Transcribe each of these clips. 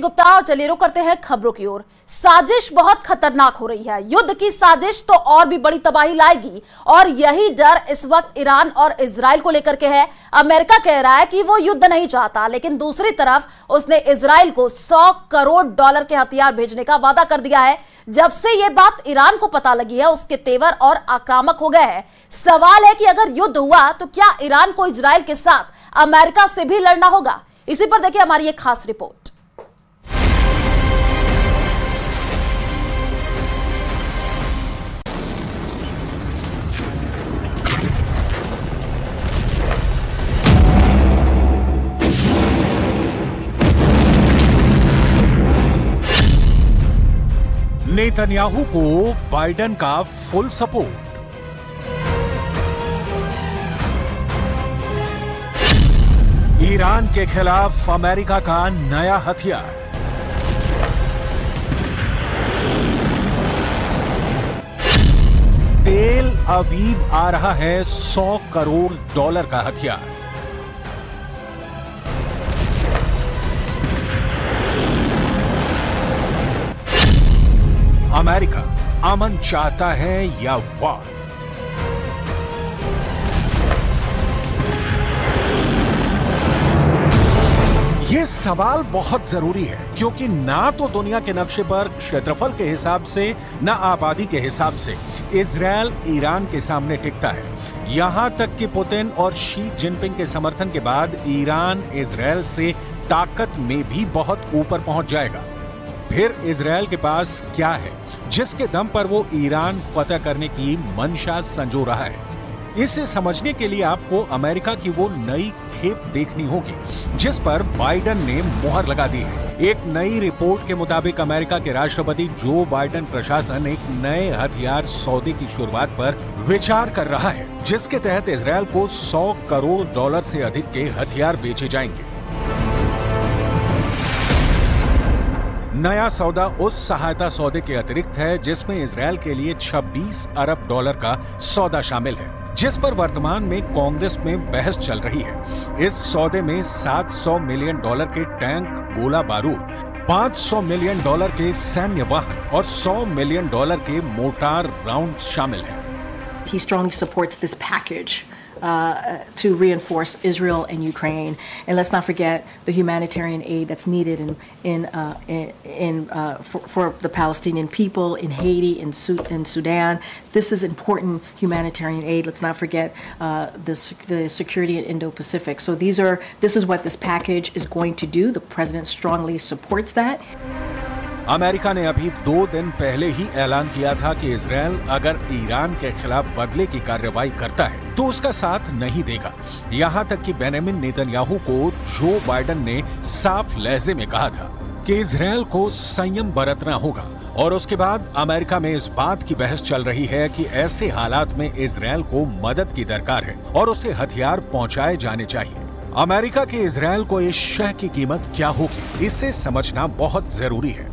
गुप्ता, और चलिए रुक करते हैं खबरों की ओर। साजिश बहुत खतरनाक हो रही है, युद्ध की साजिश तो और भी बड़ी तबाही लाएगी और यही डर इस वक्त ईरान और इजराइल को लेकर के है। अमेरिका कह रहा है कि वो युद्ध नहीं चाहता, लेकिन दूसरी तरफ उसने इजराइल को 100 करोड़ डॉलर के हथियार भेजने का वादा कर दिया है। जब से ये बात ईरान को पता लगी है, उसके तेवर और आक्रामक हो गए हैं। सवाल है कि अगर युद्ध हुआ तो क्या ईरान को इजराइल के साथ अमेरिका से भी लड़ना होगा? इसी पर देखिए हमारी एक खास रिपोर्ट। नेतन्याहू को बाइडेन का फुल सपोर्ट। ईरान के खिलाफ अमेरिका का नया हथियार। तेल अवीव आ रहा है 100 करोड़ डॉलर का हथियार। अमेरिका अमन चाहता है या वार? ये सवाल बहुत जरूरी है, क्योंकि ना तो दुनिया के नक्शे पर क्षेत्रफल के हिसाब से ना आबादी के हिसाब से इजरायल ईरान के सामने टिकता है। यहां तक कि पुतिन और शी जिनपिंग के समर्थन के बाद ईरान इजरायल से ताकत में भी बहुत ऊपर पहुंच जाएगा। फिर इजरायल के पास क्या है जिसके दम पर वो ईरान फतेह करने की मंशा संजो रहा है? इसे समझने के लिए आपको अमेरिका की वो नई खेप देखनी होगी जिस पर बाइडेन ने मुहर लगा दी है। एक नई रिपोर्ट के मुताबिक अमेरिका के राष्ट्रपति जो बाइडेन प्रशासन एक नए हथियार सौदे की शुरुआत पर विचार कर रहा है, जिसके तहत इजरायल को 100 करोड़ डॉलर से अधिक के हथियार बेचे जाएंगे। नया सौदा उस सहायता सौदे के अतिरिक्त है जिसमें इजरायल के लिए 26 अरब डॉलर का सौदा शामिल है, जिस पर वर्तमान में कांग्रेस में बहस चल रही है। इस सौदे में 700 मिलियन डॉलर के टैंक गोला बारूद, 500 मिलियन डॉलर के सैन्य वाहन और 100 मिलियन डॉलर के मोर्टार राउंड शामिल हैं। He strongly supports this package. To reinforce Israel and Ukraine, and let's not forget the humanitarian aid that's needed for the Palestinian people in Haiti, in Sudan. This is important humanitarian aid. Let's not forget the security in Indo-Pacific. So this is what this package is going to do. The president strongly supports that. America ने अभी 2 दिन पहले ही ऐलान किया था कि Israel अगर Iran के खिलाफ बदले की कार्रवाई करता है तो उसका साथ नहीं देगा। यहाँ तक कि बेंजामिन नेतन्याहू को जो बाइडेन ने साफ लहजे में कहा था कि इजरायल को संयम बरतना होगा। और उसके बाद अमेरिका में इस बात की बहस चल रही है कि ऐसे हालात में इजरायल को मदद की दरकार है और उसे हथियार पहुँचाए जाने चाहिए। अमेरिका के इजरायल को इस शह की कीमत क्या होगी, इसे समझना बहुत जरूरी है।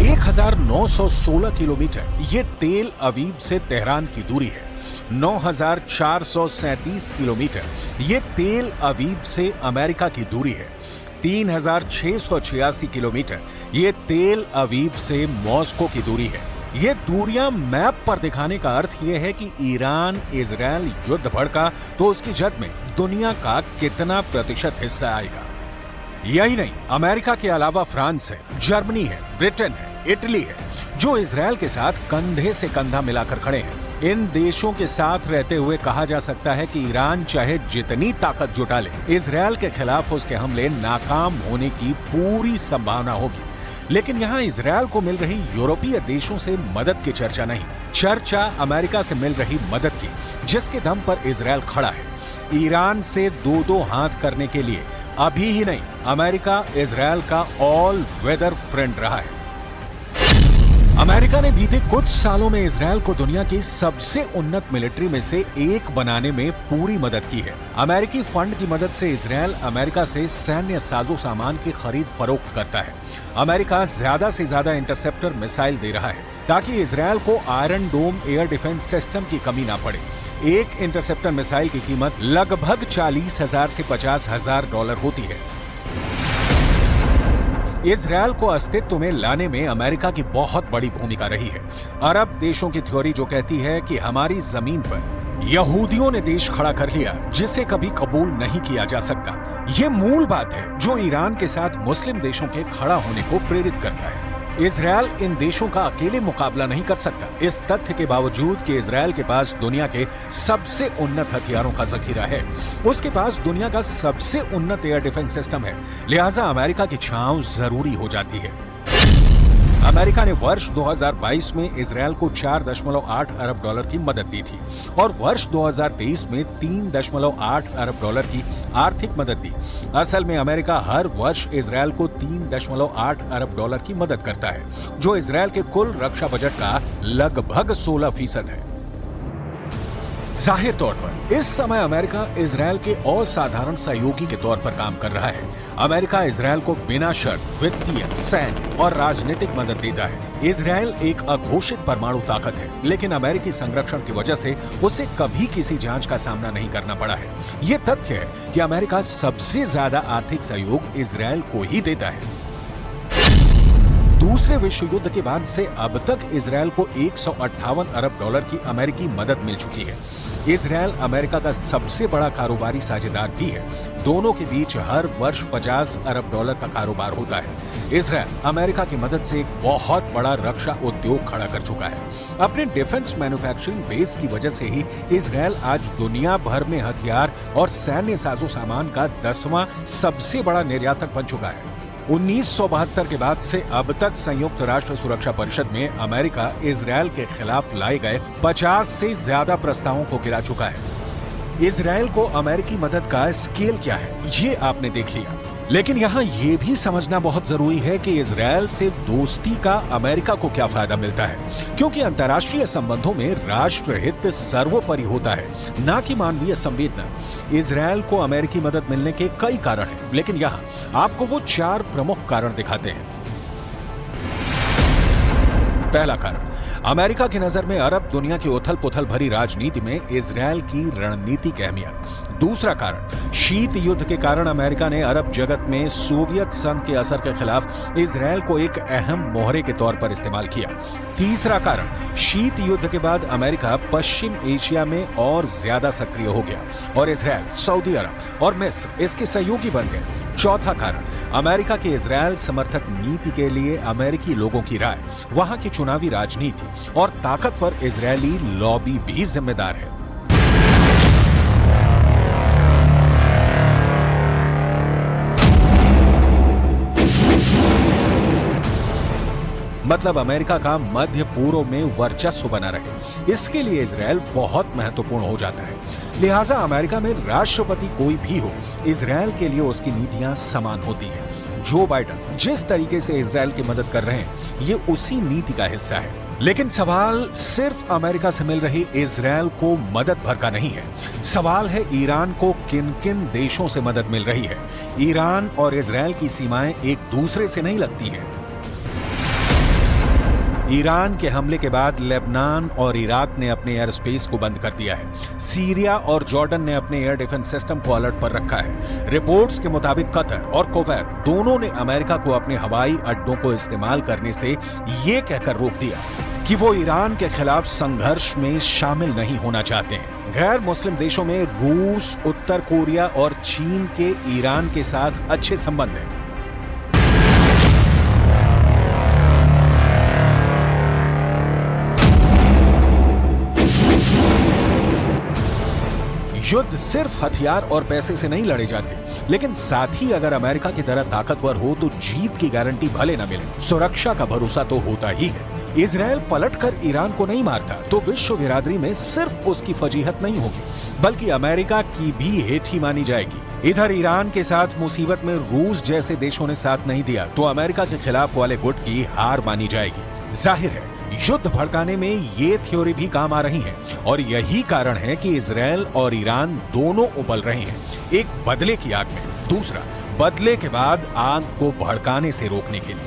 1916 किलोमीटर ये तेल अवीव से तेहरान की दूरी है। 9437 किलोमीटर ये तेल अवीव से अमेरिका की दूरी है। 3686 किलोमीटर ये तेल अवीव से मॉस्को की दूरी है। ये दूरियां मैप पर दिखाने का अर्थ यह है कि ईरान इजरायल युद्ध भड़का तो उसकी जद में दुनिया का कितना प्रतिशत हिस्सा आएगा। यही नहीं, अमेरिका के अलावा फ्रांस है, जर्मनी है, ब्रिटेन है, इटली है, जो इसराइल के साथ कंधे से कंधा मिलाकर खड़े हैं। इन देशों के साथ रहते हुए कहा जा सकता है कि ईरान चाहे जितनी ताकत जुटा ले, इसराइल के खिलाफ उसके हमले नाकाम होने की पूरी संभावना होगी। लेकिन यहाँ इसराइल को मिल रही यूरोपीय देशों से मदद की चर्चा नहीं, चर्चा अमेरिका से मिल रही मदद की, जिसके दम पर इसराइल खड़ा है। ईरान से 2-2 हाथ करने के लिए अभी ही नहीं, अमेरिका इजरायल का ऑल वेदर फ्रेंड रहा है। अमेरिका ने बीते कुछ सालों में इजरायल को दुनिया की सबसे उन्नत मिलिट्री में से एक बनाने में पूरी मदद की है। अमेरिकी फंड की मदद से इजरायल अमेरिका से सैन्य साजो सामान की खरीद फरोख्त करता है। अमेरिका ज्यादा से ज्यादा इंटरसेप्टर मिसाइल दे रहा है ताकि इजरायल को आयरन डोम एयर डिफेंस सिस्टम की कमी ना पड़े। एक इंटरसेप्टर मिसाइल की कीमत लगभग 40,000 से 50,000 डॉलर होती है। इसराइल को अस्तित्व में लाने में अमेरिका की बहुत बड़ी भूमिका रही है। अरब देशों की थ्योरी जो कहती है कि हमारी जमीन पर यहूदियों ने देश खड़ा कर लिया जिसे कभी कबूल नहीं किया जा सकता, ये मूल बात है जो ईरान के साथ मुस्लिम देशों के खड़ा होने को प्रेरित करता है। इसराइल इन देशों का अकेले मुकाबला नहीं कर सकता, इस तथ्य के बावजूद कि इसराइल के पास दुनिया के सबसे उन्नत हथियारों का जखीरा है, उसके पास दुनिया का सबसे उन्नत एयर डिफेंस सिस्टम है, लिहाजा अमेरिका की छांव जरूरी हो जाती है। अमेरिका ने वर्ष 2022 में इसराइल को 4.8 अरब डॉलर की मदद दी थी और वर्ष 2023 में 3.8 अरब डॉलर की आर्थिक मदद दी। असल में अमेरिका हर वर्ष इसराइल को 3.8 अरब डॉलर की मदद करता है, जो इसराइल के कुल रक्षा बजट का लगभग 16% है। जाहिर तौर पर इस समय अमेरिका इसराइल के असाधारण सहयोगी के तौर पर काम कर रहा है। अमेरिका इसराइल को बिना शर्त वित्तीय, सैन्य और राजनीतिक मदद देता है। इसराइल एक अघोषित परमाणु ताकत है, लेकिन अमेरिकी संरक्षण की वजह से उसे कभी किसी जांच का सामना नहीं करना पड़ा है। ये तथ्य है कि अमेरिका सबसे ज्यादा आर्थिक सहयोग इसराइल को ही देता है। दूसरे विश्व युद्ध के बाद से अब तक इसराइल को 158 अरब डॉलर की अमेरिकी मदद मिल चुकी है। इसराइल अमेरिका का सबसे बड़ा कारोबारी साझेदार भी है। दोनों के बीच हर वर्ष 50 अरब डॉलर का कारोबार होता है। इसराइल अमेरिका की मदद से एक बहुत बड़ा रक्षा उद्योग खड़ा कर चुका है। अपने डिफेंस मैन्युफैक्चरिंग बेस की वजह से ही इसराइल आज दुनिया भर में हथियार और सैन्य साजो सामान का 10वां सबसे बड़ा निर्यातक बन चुका है। 1972 के बाद से अब तक संयुक्त राष्ट्र सुरक्षा परिषद में अमेरिका इसराइल के खिलाफ लाए गए 50 से ज्यादा प्रस्तावों को गिरा चुका है। इसराइल को अमेरिकी मदद का स्केल क्या है ये आपने देख लिया, लेकिन यहाँ ये भी समझना बहुत जरूरी है कि इसराइल से दोस्ती का अमेरिका को क्या फायदा मिलता है, क्योंकि अंतर्राष्ट्रीय संबंधों में राष्ट्र हित सर्वोपरि होता है, ना कि मानवीय संवेदना। इसराइल को अमेरिकी मदद मिलने के कई कारण हैं, लेकिन यहाँ आपको वो 4 प्रमुख कारण दिखाते हैं। पहला कारण, अमेरिका की नजर में अरब दुनिया की उथल पुथल भरी राजनीति में इसराइल की रणनीतिक अहमियत। दूसरा कारण, शीत युद्ध के कारण अमेरिका ने अरब जगत में सोवियत संघ के असर के खिलाफ इसराइल को एक अहम मोहरे के तौर पर इस्तेमाल किया। तीसरा कारण, शीत युद्ध के बाद अमेरिका पश्चिम एशिया में और ज्यादा सक्रिय हो गया और इसराइल, सऊदी अरब और मिस्र इसके सहयोगी बन गए। चौथा कारण, अमेरिका के इसराइल समर्थक नीति के लिए अमेरिकी लोगों की राय, वहां की चुनावी राजनीति और ताकतवर इसराइली लॉबी भी जिम्मेदार है। मतलब अमेरिका का मध्य पूर्व में वर्चस्व बना रहे, इसके लिए इसराइल बहुत महत्वपूर्ण हो जाता है। लिहाजा अमेरिका में राष्ट्रपति कोई भी हो, इसराइल के लिए उसकी नीतियां समान होती हैं। जो बाइडन जिस तरीके से इसराइल की मदद कर रहे हैं, ये उसी नीति का हिस्सा है। लेकिन सवाल सिर्फ अमेरिका से मिल रही इसराइल को मदद भर का नहीं है, सवाल है ईरान को किन किन देशों से मदद मिल रही है। ईरान और इसराइल की सीमाएं एक दूसरे से नहीं लगती हैं। ईरान के हमले के बाद लेबनान और इराक ने अपने एयर स्पेस को बंद कर दिया है। सीरिया और जॉर्डन ने अपने एयर डिफेंस सिस्टम को अलर्ट पर रखा है। रिपोर्ट्स के मुताबिक कतर और कुवैत दोनों ने अमेरिका को अपने हवाई अड्डों को इस्तेमाल करने से ये कहकर रोक दिया कि वो ईरान के खिलाफ संघर्ष में शामिल नहीं होना चाहते हैं। गैर मुस्लिम देशों में रूस, उत्तर कोरिया और चीन के ईरान के साथ अच्छे संबंध हैं। युद्ध सिर्फ हथियार और पैसे से नहीं लड़े जाते, लेकिन साथ ही अगर अमेरिका की तरह ताकतवर हो तो जीत की गारंटी भले न मिले, सुरक्षा का भरोसा तो होता ही है। इसराइल पलटकर ईरान को नहीं मारता तो विश्व बिरादरी में सिर्फ उसकी फजीहत नहीं होगी, बल्कि अमेरिका की भी हेठी मानी जाएगी। इधर ईरान के साथ मुसीबत में रूस जैसे देशों ने साथ नहीं दिया तो अमेरिका के खिलाफ वाले गुट की हार मानी जाएगी। जाहिर है युद्ध भड़काने में ये थ्योरी भी काम आ रही है और यही कारण है कि इसराइल और ईरान दोनों उबल रहे हैं, एक बदले की आग में, दूसरा बदले के बाद आग को भड़काने से रोकने के लिए।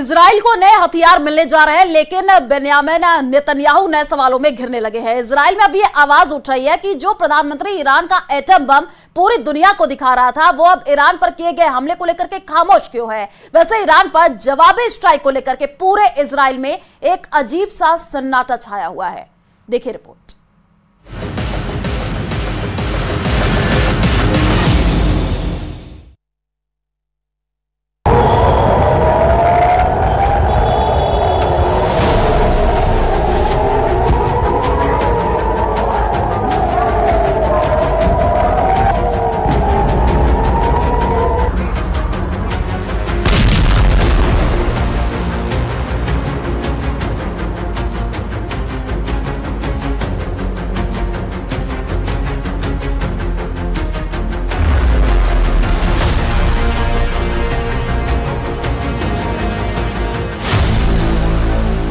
इजराइल को नए हथियार मिलने जा रहे हैं, लेकिन बेंजामिन नेतन्याहू नए सवालों में घिरने लगे हैं। इजराइल में अभी आवाज उठ रही है कि जो प्रधानमंत्री ईरान का एटम बम पूरी दुनिया को दिखा रहा था, वो अब ईरान पर किए गए हमले को लेकर के खामोश क्यों है। वैसे ईरान पर जवाबी स्ट्राइक को लेकर के पूरे इजराइल में एक अजीब सा सन्नाटा छाया हुआ है। देखिए रिपोर्ट।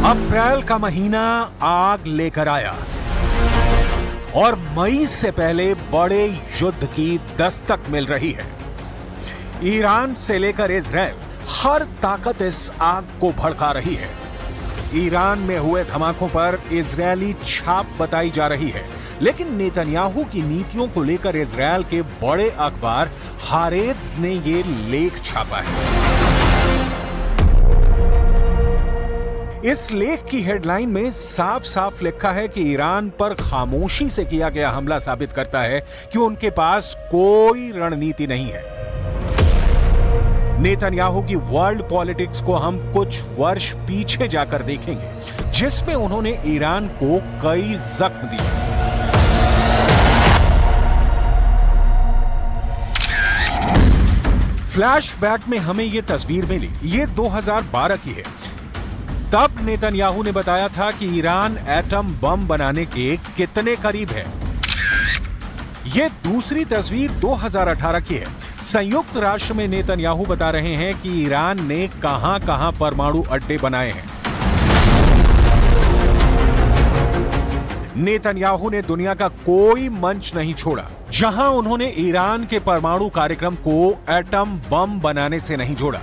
अप्रैल का महीना आग लेकर आया और मई से पहले बड़े युद्ध की दस्तक मिल रही है। ईरान से लेकर इजराइल, हर ताकत इस आग को भड़का रही है। ईरान में हुए धमाकों पर इजरायली छाप बताई जा रही है, लेकिन नेतन्याहू की नीतियों को लेकर इजराइल के बड़े अखबार हारेज ने ये लेख छापा है। इस लेख की हेडलाइन में साफ साफ लिखा है कि ईरान पर खामोशी से किया गया हमला साबित करता है कि उनके पास कोई रणनीति नहीं है। नेतन्याहू की वर्ल्ड पॉलिटिक्स को हम कुछ वर्ष पीछे जाकर देखेंगे, जिसमें उन्होंने ईरान को कई जख्म दिए। फ्लैशबैक में हमें ये तस्वीर मिली, ये 2012 की है। तब नेतन्याहू ने बताया था कि ईरान एटम बम बनाने के कितने करीब है। ये दूसरी तस्वीर 2018 की है। संयुक्त राष्ट्र में नेतन्याहू बता रहे हैं कि ईरान ने कहां कहां परमाणु अड्डे बनाए हैं। नेतन्याहू ने दुनिया का कोई मंच नहीं छोड़ा जहां उन्होंने ईरान के परमाणु कार्यक्रम को एटम बम बनाने से नहीं जोड़ा।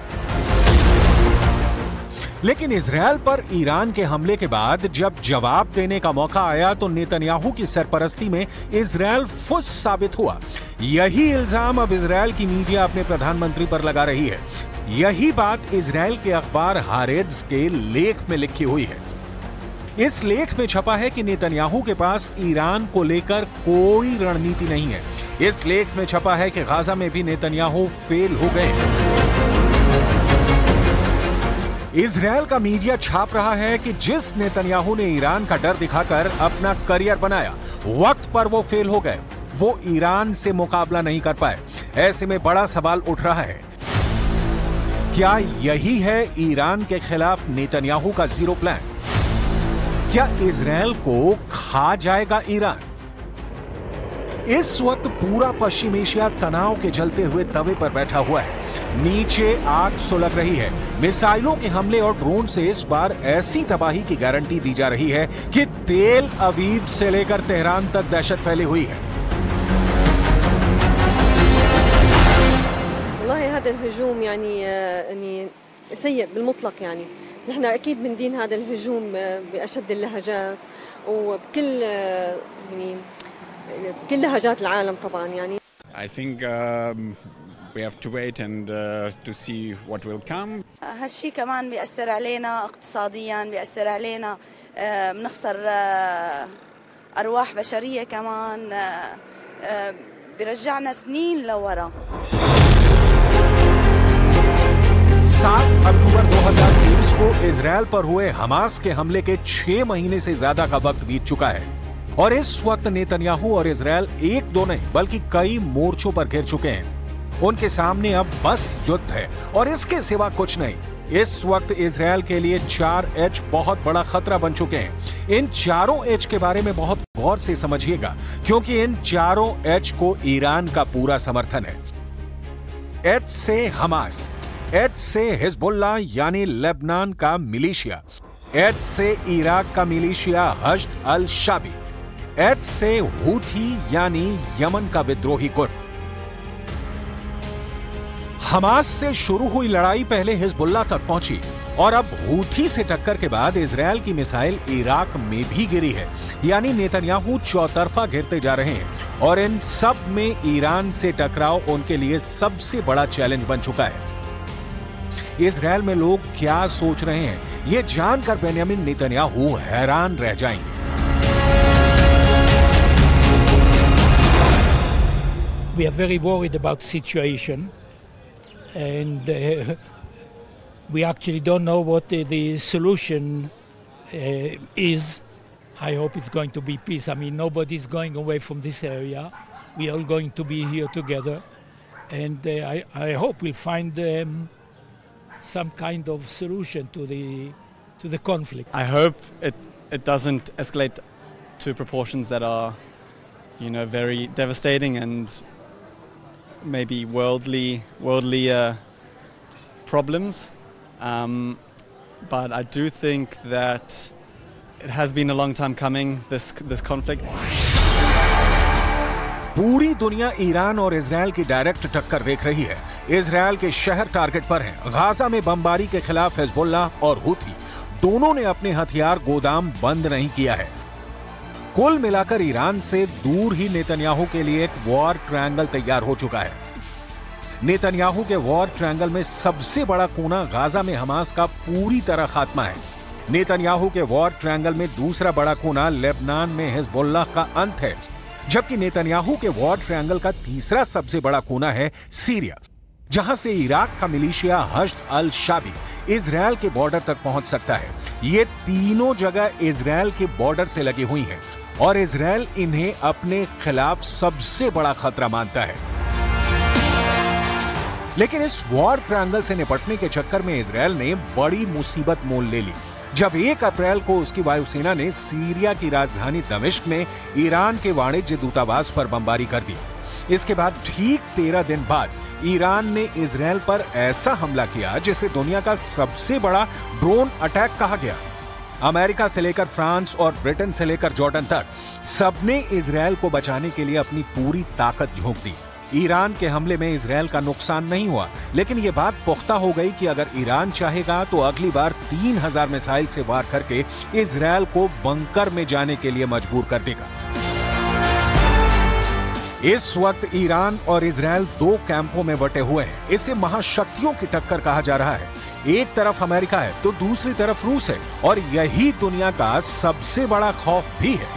लेकिन इजरायल पर ईरान के हमले के बाद जब जवाब देने का मौका आया तो नेतन्याहू की सरपरस्ती में इजरायल फुस साबित हुआ। यही इल्जाम अब इजरायल की मीडिया अपने प्रधानमंत्री पर लगा रही है। यही बात इजरायल के अखबार हारेज के लेख में लिखी हुई है। इस लेख में छपा है कि नेतन्याहू के पास ईरान को लेकर कोई रणनीति नहीं है। इस लेख में छपा है कि गाजा में भी नेतन्याहू फेल हो गए। इजरायल का मीडिया छाप रहा है कि जिस नेतन्याहू ने ईरान का डर दिखाकर अपना करियर बनाया, वक्त पर वो फेल हो गए, वो ईरान से मुकाबला नहीं कर पाए। ऐसे में बड़ा सवाल उठ रहा है, क्या यही है ईरान के खिलाफ नेतन्याहू का जीरो प्लान? क्या इजरायल को खा जाएगा ईरान? इस वक्त पूरा पश्चिम एशिया तनाव के चलते हुए तवे पर बैठा हुआ है। नीचे आग सुलग रही है। मिसाइलों के हमले और ड्रोन से इस बार ऐसी तबाही की गारंटी दी जा रही है कि तेल अवीव से लेकर तेहरान तक दहशत फैली हुई है। بكل لهجات العالم طبعا يعني I think we have to wait and to see what will come. هالشيء كمان بيأثر علينا اقتصاديا، بيأثر علينا بنخسر ارواح بشريه كمان، بيرجعنا سنين لورا. 7 अक्टूबर 2023 को इजराइल पर हुए हमास के हमले के 6 महीने से ज्यादा का वक्त बीत चुका है और इस वक्त नेतन्याहू और इजरायल एक दो नहीं बल्कि कई मोर्चों पर घिर चुके हैं। उनके सामने अब बस युद्ध है और इसके सिवा कुछ नहीं। इस वक्त इजरायल के लिए 4H बहुत बड़ा खतरा बन चुके हैं। इन चारों H के बारे में बहुत गौर से समझिएगा, क्योंकि इन चारों H को ईरान का पूरा समर्थन है। H से हमास, H से हिजबुल्लाह यानी लेबनान का मिलिशिया, H से इराक का militia Hashd al Shaabi, H से हूथी यानी यमन का विद्रोही गुट। हमास से शुरू हुई लड़ाई पहले हिजबुल्लाह तक पहुंची और अब हूथी से टक्कर के बाद इजरायल की मिसाइल इराक में भी गिरी है। यानी नेतन्याहू चौतरफा गिरते जा रहे हैं और इन सब में ईरान से टकराव उनके लिए सबसे बड़ा चैलेंज बन चुका है। इजरायल में लोग क्या सोच रहे हैं ये जानकर बेंजामिन नेतन्याहू हैरान रह जाएंगे। We are very worried about the situation and we actually don't know what the solution is. I hope it's going to be peace. I mean, nobody's going away from this area. We are all going to be here together and I hope we'll find some kind of solution to the conflict. I hope it doesn't escalate to proportions that are, you know, very devastating and maybe worldly problems. But I do think that it has been a long time coming, this conflict. पूरी दुनिया Iran और Israel की direct टक्कर देख रही है। Israel के शहर टारगेट पर हैं। गाजा में बमबारी के खिलाफ हिजबुल्लाह और हूथी दोनों ने अपने हथियार गोदाम बंद नहीं किया है। कुल मिलाकर ईरान से दूर ही नेतन्याहू के लिए एक वॉर ट्रायंगल तैयार हो चुका है। नेतन्याहू के वॉर ट्रायंगल में सबसे बड़ा कोना गाजा में हमास का पूरी तरह खात्मा है। नेतन्याहू के वॉर ट्रायंगल में दूसरा बड़ा कोना लेबनान में हिजबुल्लाह का अंत है, जबकि नेतन्याहू के वॉर ट्रायंगल का तीसरा सबसे बड़ा कोना है सीरिया, जहां से इराक का militia Hashd al Shaabi Israel के बॉर्डर तक पहुंच सकता है। ये तीनों जगह इजरायल के बॉर्डर से लगी हुई हैं और इजरायल इन्हें अपने खिलाफ सबसे बड़ा खतरा मानता है। लेकिन इस वॉर ट्रायंगल से निपटने के चक्कर में इजरायल ने बड़ी मुसीबत मोल ले ली, जब 1 अप्रैल को उसकी वायुसेना ने सीरिया की राजधानी दमिश्क में ईरान के वाणिज्य दूतावास पर बमबारी कर दी। इसके बाद ठीक 13 दिन बाद ईरान ने इजरायल पर ऐसा हमला किया जिसे दुनिया का सबसे बड़ा ड्रोन अटैक कहा गया। अमेरिका से लेकर फ्रांस और ब्रिटेन से लेकर जॉर्डन तक सबने इजरायल को बचाने के लिए अपनी पूरी ताकत झोंक दी। ईरान के हमले में इजरायल का नुकसान नहीं हुआ, लेकिन यह बात पुख्ता हो गई कि अगर ईरान चाहेगा तो अगली बार 3000 मिसाइल से वार करके इजरायल को बंकर में जाने के लिए मजबूर कर देगा। इस वक्त ईरान और इजरायल 2 कैंपों में बटे हुए हैं। इसे महाशक्तियों की टक्कर कहा जा रहा है। एक तरफ अमेरिका है तो दूसरी तरफ रूस है और यही दुनिया का सबसे बड़ा खौफ भी है।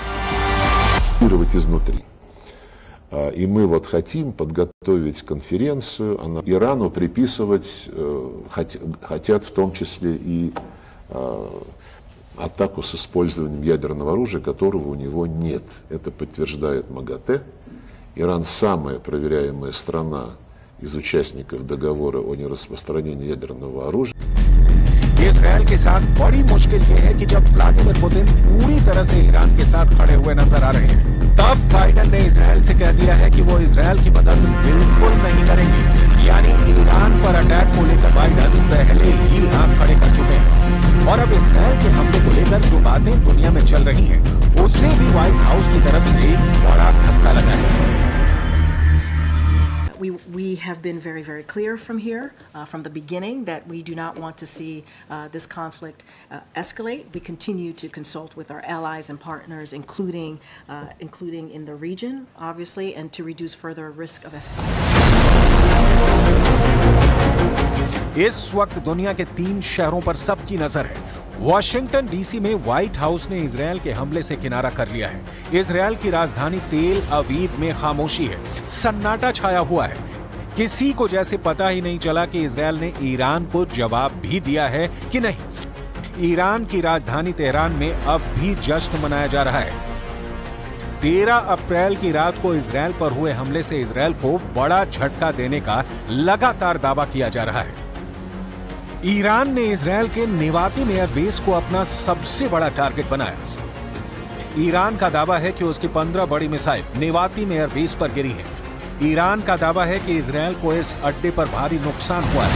И мы вот хотим подготовить конференцию, Ирану приписывать хотят в том числе и атаку с использованием ядерного оружия, которого у него нет. Это подтверждает МАГАТЭ. Иран самая проверяемая страна из участников договора о нераспространении ядерного оружия. इसराइल के साथ बड़ी मुश्किल ये है कि जब व्लादिमीर पुतिन पूरी तरह से ईरान के साथ खड़े हुए नजर आ रहे हैं, तब बाइडन ने इसराइल से कह दिया है कि वो इसराइल की मदद बिल्कुल नहीं करेंगे। यानी ईरान पर अटैक को लेकर बाइडन पहले ही हाथ खड़े कर चुके हैं और अब इसराइल के हमले को लेकर जो बातें दुनिया में चल रही है उसे भी व्हाइट हाउस की तरफ से बड़ा धक्का लगा है। We have been very clear from here from the beginning that we do not want to see this conflict escalate. We continue to consult with our allies and partners including in the region obviously and to reduce further risk of escalation. इस वक्त दुनिया के 3 शहरों पर सबकी नजर है। Washington DC में व्हाइट हाउस ने इजरायल के हमले से किनारा कर लिया है। इजरायल की राजधानी तेल अवीव में खामोशी है, सन्नाटा छाया हुआ है। किसी को जैसे पता ही नहीं चला कि इजरायल ने ईरान को जवाब भी दिया है कि नहीं। ईरान की राजधानी तेहरान में अब भी जश्न मनाया जा रहा है। 13 अप्रैल की रात को इजरायल पर हुए हमले से इजरायल को बड़ा झटका देने का लगातार दावा किया जा रहा है। ईरान ने इजरायल के नेवातिम एयरबेस को अपना सबसे बड़ा टारगेट बनाया। ईरान का दावा है कि उसकी 15 बड़ी मिसाइल नेवातिम एयरबेस पर गिरी हैं। ईरान का दावा है कि इजरायल को इस अड्डे पर भारी नुकसान हुआ है।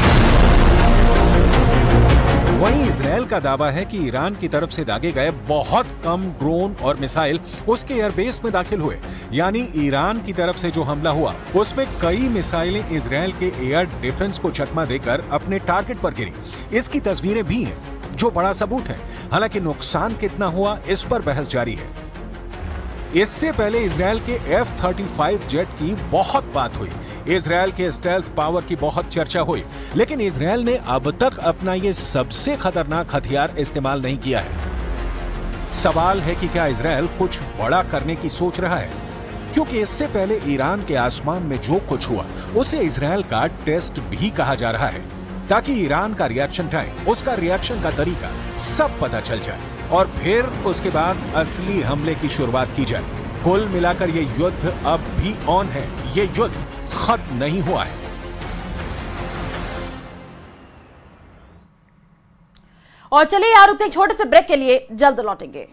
वहीं इसराइल का दावा है कि ईरान की तरफ से दागे गए बहुत कम ड्रोन और मिसाइल उसके एयरबेस में दाखिल हुए, यानी ईरान की तरफ से जो हमला हुआ उसमें कई मिसाइलें इसराइल के एयर डिफेंस को चकमा देकर अपने टारगेट पर गिरी। इसकी तस्वीरें भी हैं जो बड़ा सबूत है, हालांकि नुकसान कितना हुआ इस पर बहस जारी है। इससे पहले इसराइल के F-35 जेट की बहुत बात हुई, इसराइल के स्टेल्थ पावर की बहुत चर्चा हुई, लेकिन इसराइल ने अब तक अपना ये सबसे खतरनाक हथियार इस्तेमाल नहीं किया है। सवाल है कि क्या इसराइल कुछ बड़ा करने की सोच रहा है, क्योंकि इससे पहले ईरान के आसमान में जो कुछ हुआ उसे इसराइल का टेस्ट भी कहा जा रहा है, ताकि ईरान का रिएक्शन टाइम, उसका रिएक्शन का तरीका सब पता चल जाए और फिर उसके बाद असली हमले की शुरुआत की जाए। कुल मिलाकर ये युद्ध अब भी ऑन है, ये युद्ध खत्म नहीं हुआ है। और चलिए यार रुकते एक छोटे से ब्रेक के लिए, जल्द लौटेंगे।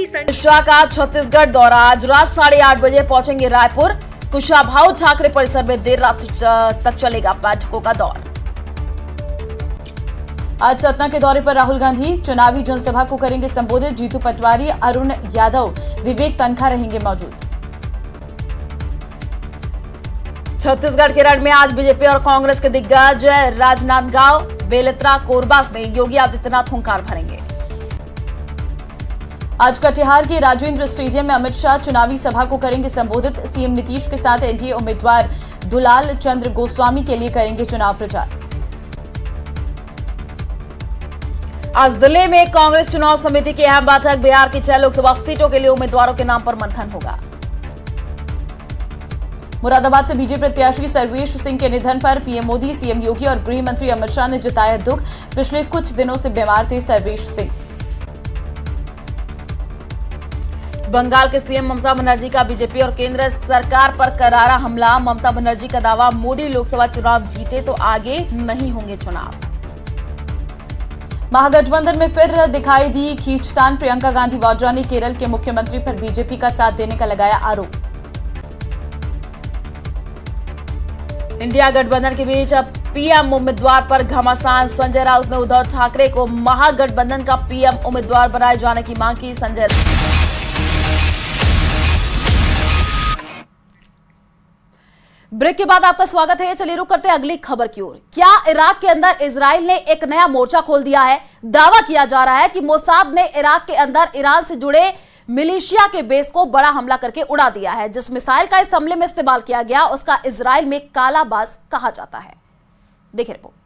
अमित शाह का छत्तीसगढ़ दौरा, आज रात 8:30 बजे पहुंचेंगे रायपुर। कुशाभाऊ ठाकरे परिसर में देर रात तक चलेगा बैठकों का दौर। आज सतना के दौरे पर राहुल गांधी चुनावी जनसभा को करेंगे संबोधित। जीतू पटवारी, अरुण यादव, विवेक तनखा रहेंगे मौजूद। छत्तीसगढ़ केरल में आज बीजेपी और कांग्रेस के दिग्गज राजनांदगांव, बेलतरा, कोरबास में योगी आदित्यनाथ हुंकार भरेंगे। आज कटिहार के राजेंद्र स्टेडियम में अमित शाह चुनावी सभा को करेंगे संबोधित। सीएम नीतीश के साथ एनडीए उम्मीदवार दुलाल चंद्र गोस्वामी के लिए करेंगे चुनाव प्रचार। आज दिल्ली में कांग्रेस चुनाव समिति की अहम बैठक, बिहार की 6 लोकसभा सीटों के लिए उम्मीदवारों के नाम पर मंथन होगा। मुरादाबाद से बीजेपी प्रत्याशी सर्वेश सिंह के निधन पर पीएम मोदी, सीएम योगी और गृह मंत्री अमित शाह ने जताया दुख। पिछले कुछ दिनों से बीमार थे सर्वेश सिंह। बंगाल के सीएम ममता बनर्जी का बीजेपी और केंद्र सरकार पर करारा हमला। ममता बनर्जी का दावा, मोदी लोकसभा चुनाव जीते तो आगे नहीं होंगे चुनाव। महागठबंधन में फिर दिखाई दी खींचतान, प्रियंका गांधी वाड्रा ने केरल के मुख्यमंत्री पर बीजेपी का साथ देने का लगाया आरोप। इंडिया गठबंधन के बीच अब पीएम उम्मीदवार पर घमासान, संजय राउत ने उद्धव ठाकरे को महागठबंधन का पीएम उम्मीदवार बनाए जाने की मांग की। संजय ब्रेक के बाद आपका स्वागत है। चलिए रुक करते हैं अगली खबर की ओर। क्या इराक के अंदर इजराइल ने एक नया मोर्चा खोल दिया है? दावा किया जा रहा है कि मोसाद ने इराक के अंदर ईरान से जुड़े मिलिशिया के बेस को बड़ा हमला करके उड़ा दिया है। जिस मिसाइल का इस हमले में इस्तेमाल किया गया उसका इजराइल में कालाबाज कहा जाता है। देखिए रिपोर्ट।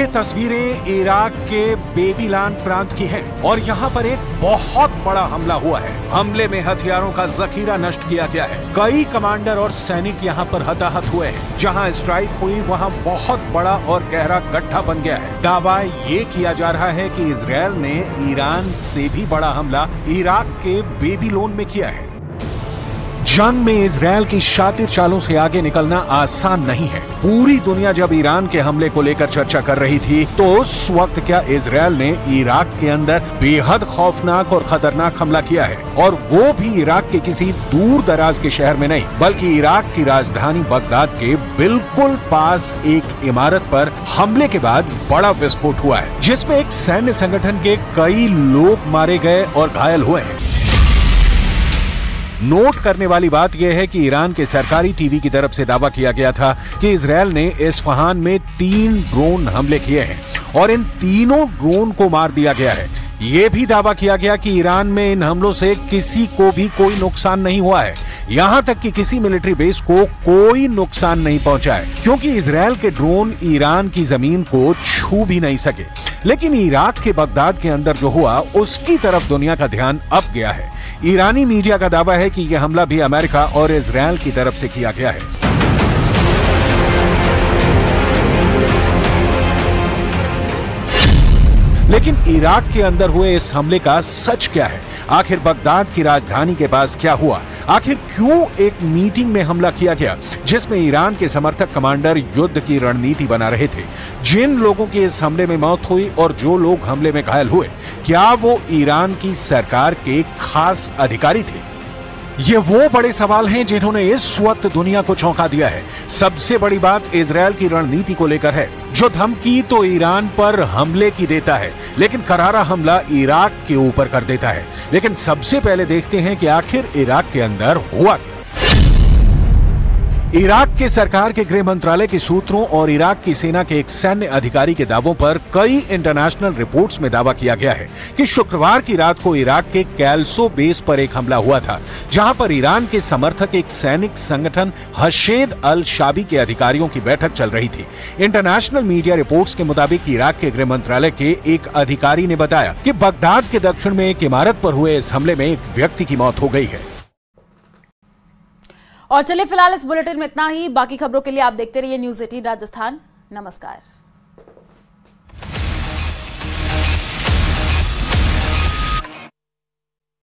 ये तस्वीरें इराक के बेबीलान प्रांत की हैं और यहाँ पर एक बहुत बड़ा हमला हुआ है। हमले में हथियारों का जखीरा नष्ट किया गया है। कई कमांडर और सैनिक यहाँ पर हताहत हुए हैं। जहाँ स्ट्राइक हुई वहाँ बहुत बड़ा और गहरा गड्ढा बन गया है। दावा ये किया जा रहा है कि इजरायल ने ईरान से भी बड़ा हमला इराक के बेबीलोन में किया है। जंग में इजरायल की शातिर चालों से आगे निकलना आसान नहीं है। पूरी दुनिया जब ईरान के हमले को लेकर चर्चा कर रही थी तो उस वक्त क्या इजरायल ने इराक के अंदर बेहद खौफनाक और खतरनाक हमला किया है, और वो भी इराक के किसी दूर दराज के शहर में नहीं, बल्कि इराक की राजधानी बगदाद के बिल्कुल पास एक इमारत पर हमले के बाद बड़ा विस्फोट हुआ है, जिसमें एक सैन्य संगठन के कई लोग मारे गए और घायल हुए हैं। नोट करने वाली बात यह है कि ईरान के सरकारी टीवी की तरफ से दावा किया गया था कि इसराइल ने इस्फहान में 3 ड्रोन हमले किए हैं और इन तीनों ड्रोन को मार दिया गया है। ये भी दावा किया गया कि ईरान में इन हमलों से किसी को भी कोई नुकसान नहीं हुआ है, यहाँ तक कि किसी मिलिट्री बेस को कोई नुकसान नहीं पहुंचा है, क्योंकि इसराइल के ड्रोन ईरान की जमीन को छू भी नहीं सके। लेकिन इराक के बगदाद के अंदर जो हुआ उसकी तरफ दुनिया का ध्यान अब गया है। ईरानी मीडिया का दावा है कि यह हमला भी अमेरिका और इसराइल की तरफ से किया गया है। लेकिन इराक के अंदर हुए इस हमले का सच क्या है? आखिर बगदाद की राजधानी के पास क्या हुआ? आखिर क्यों एक मीटिंग में हमला किया गया जिसमें ईरान के समर्थक कमांडर युद्ध की रणनीति बना रहे थे? जिन लोगों की इस हमले में मौत हुई और जो लोग हमले में घायल हुए, क्या वो ईरान की सरकार के खास अधिकारी थे? ये वो बड़े सवाल हैं जिन्होंने इस वक्त दुनिया को चौंका दिया है। सबसे बड़ी बात इजरायल की रणनीति को लेकर है, जो धमकी तो ईरान पर हमले की देता है लेकिन करारा हमला इराक के ऊपर कर देता है। लेकिन सबसे पहले देखते हैं कि आखिर इराक के अंदर हुआ क्या। इराक के सरकार के गृह मंत्रालय के सूत्रों और इराक की सेना के एक सैन्य अधिकारी के दावों पर कई इंटरनेशनल रिपोर्ट्स में दावा किया गया है कि शुक्रवार की रात को इराक के कैल्सो बेस पर एक हमला हुआ था, जहां पर ईरान के समर्थक एक सैनिक संगठन हशेद अल शाबी के अधिकारियों की बैठक चल रही थी। इंटरनेशनल मीडिया रिपोर्ट्स के मुताबिक इराक के गृह मंत्रालय के एक अधिकारी ने बताया कि बगदाद के दक्षिण में एक इमारत पर हुए इस हमले में एक व्यक्ति की मौत हो गई है। और चलिए फिलहाल इस बुलेटिन में इतना ही। बाकी खबरों के लिए आप देखते रहिए न्यूज़ 18 राजस्थान। नमस्कार।